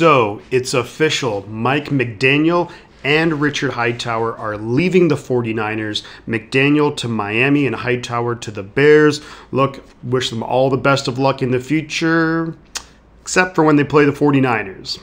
So it's official. Mike McDaniel and Richard Hightower are leaving the 49ers. McDaniel to Miami and Hightower to the Bears. Look, wish them all the best of luck in the future, except for when they play the 49ers.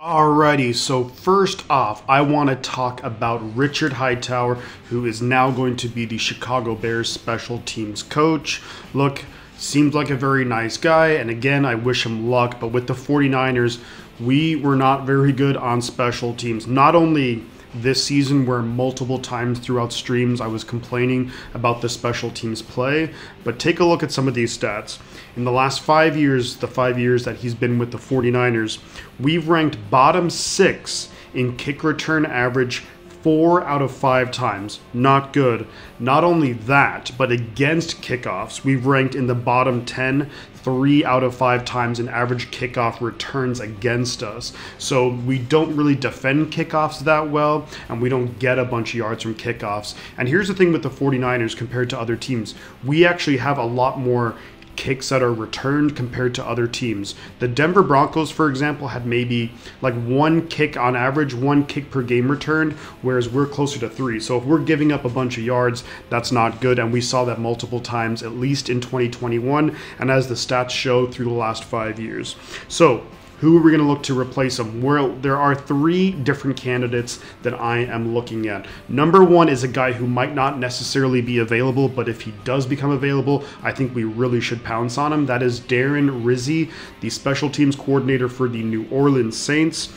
Alrighty, so first off, I want to talk about Richard Hightower, who is now going to be the Chicago Bears special teams coach. Look, seems like a very nice guy, and again, I wish him luck, but with the 49ers, we were not very good on special teams. Not only this season, where multiple times throughout streams I was complaining about the special teams play, but take a look at some of these stats. In the last 5 years, the 5 years that he's been with the 49ers, we've ranked bottom six in kick return average 4 out of 5 times. Not good. Not only that, but against kickoffs, we've ranked in the bottom 10 3 out of 5 times in average kickoff returns against us. So we don't really defend kickoffs that well, and we don't get a bunch of yards from kickoffs. And here's the thing with the 49ers compared to other teams. We actually have a lot more kicks that are returned compared to other teams. The Denver Broncos, for example, had maybe like one kick on average, one kick per game returned, whereas we're closer to 3. So if we're giving up a bunch of yards, that's not good. And we saw that multiple times, at least in 2021, and as the stats show through the last 5 years. So who are we going to look to replace him? Well, there are 3 different candidates that I am looking at. Number one is a guy who might not necessarily be available, but if he does become available, I think we really should pounce on him. That is Darren Rizzi, the special teams coordinator for the New Orleans Saints.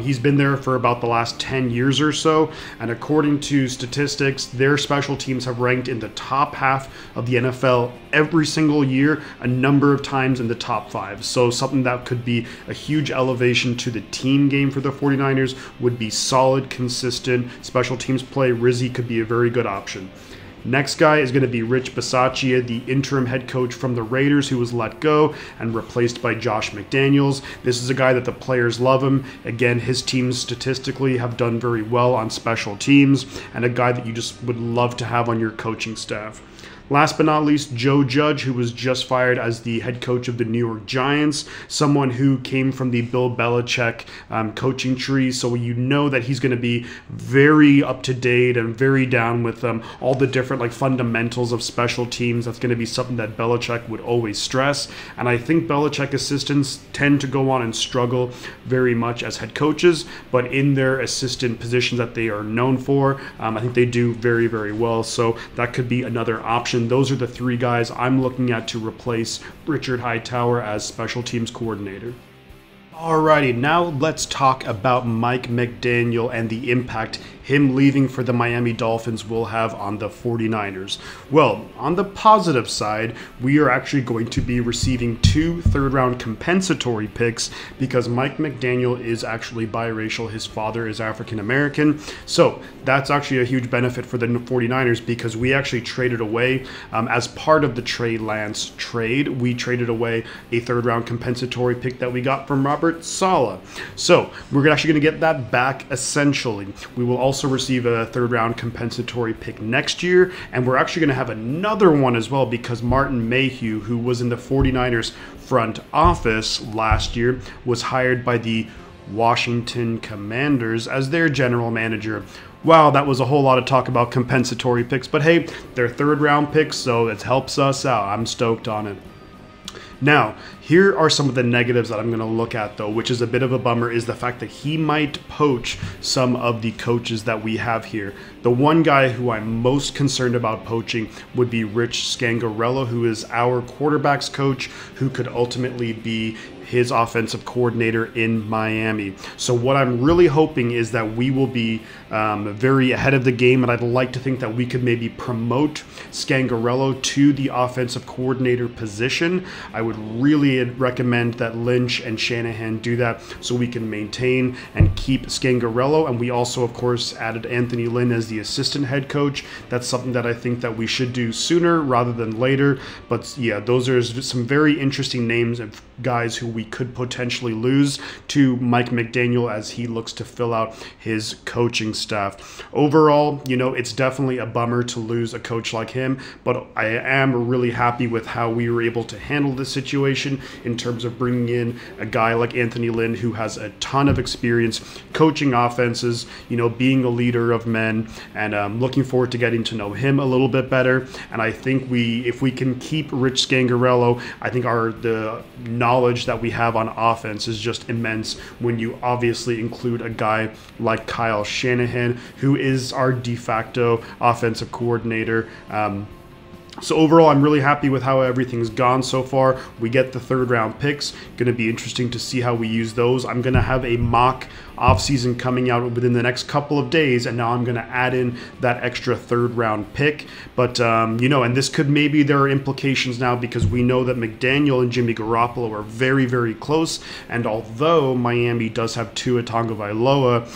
He's been there for about the last 10 years or so, and according to statistics, their special teams have ranked in the top half of the NFL every single year, a number of times in the top 5. So something that could be a huge elevation to the team game for the 49ers would be solid, consistent special teams play. Rizzi could be a very good option. Next guy is going to be Rich Bisaccia, the interim head coach from the Raiders, who was let go and replaced by Josh McDaniels. This is a guy that the players love him. Again, his teams statistically have done very well on special teams, and a guy that you just would love to have on your coaching staff. Last but not least, Joe Judge, who was just fired as the head coach of the New York Giants, someone who came from the Bill Belichick coaching tree, so you know that he's going to be very up-to-date and very down with all the different fundamentals of special teams. That's going to be something that Belichick would always stress, and I think Belichick assistants tend to go on and struggle very much as head coaches, but in their assistant positions that they are known for, I think they do very, very well, so that could be another option. Those are the 3 guys I'm looking at to replace Richard Hightower as special teams coordinator. Alrighty, now let's talk about Mike McDaniel and the impact him leaving for the Miami Dolphins will have on the 49ers. Well, on the positive side, we are actually going to be receiving 2 third-round compensatory picks because Mike McDaniel is actually biracial. His father is African-American. So that's actually a huge benefit for the 49ers because we actually traded away, as part of the Trey Lance trade, we traded away a third-round compensatory pick that we got from Robert Sala. So we're actually going to get that back essentially. We will also receive a third-round compensatory pick next year, and we're actually going to have another one as well because Martin Mayhew, who was in the 49ers front office last year, was hired by the Washington Commanders as their general manager. Wow, that was a whole lot of talk about compensatory picks, but hey, they're third-round picks, so it helps us out. I'm stoked on it. Now, here are some of the negatives that I'm going to look at, though, which is a bit of a bummer, is the fact that he might poach some of the coaches that we have here. The one guy who I'm most concerned about poaching would be Rich Scangarello, who is our quarterback's coach, who could ultimately be his offensive coordinator in Miami. So what I'm really hoping is that we will be very ahead of the game, and I'd like to think that we could maybe promote Scangarello to the offensive coordinator position. I would really recommend that Lynch and Shanahan do that so we can maintain and keep Scangarello. And we also, of course, added Anthony Lynn as the assistant head coach. That's something that I think that we should do sooner rather than later. But yeah, those are some very interesting names of guys who we could potentially lose to Mike McDaniel as he looks to fill out his coaching staff. Overall, you know, it's definitely a bummer to lose a coach like him, but I am really happy with how we were able to handle this situation in terms of bringing in a guy like Anthony Lynn, who has a ton of experience coaching offenses, you know, being a leader of men, and looking forward to getting to know him a little bit better. And I think if we can keep Rich Scangarello, I think the knowledge that we have on offense is just immense when you obviously include a guy like Kyle Shanahan, who is our de facto offensive coordinator. So overall, I'm really happy with how everything's gone so far. We get the third-round picks. Going to be interesting to see how we use those. I'm going to have a mock offseason coming out within the next couple of days, and now I'm going to add in that extra third-round pick. But, you know, and this could maybe there are implications now because we know that McDaniel and Jimmy Garoppolo are very, very close, and although Miami does have Tua Tagovailoa,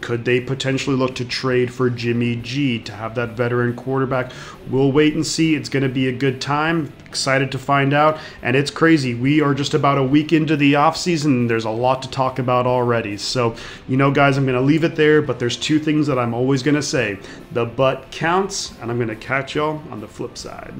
could they potentially look to trade for Jimmy G to have that veteran quarterback? We'll wait and see. It's going to be a good time. Excited to find out. And it's crazy. We are just about a week into the offseason, and there's a lot to talk about already. So, you know, guys, I'm going to leave it there, but there's two things that I'm always going to say. The butt counts, and I'm going to catch y'all on the flip side.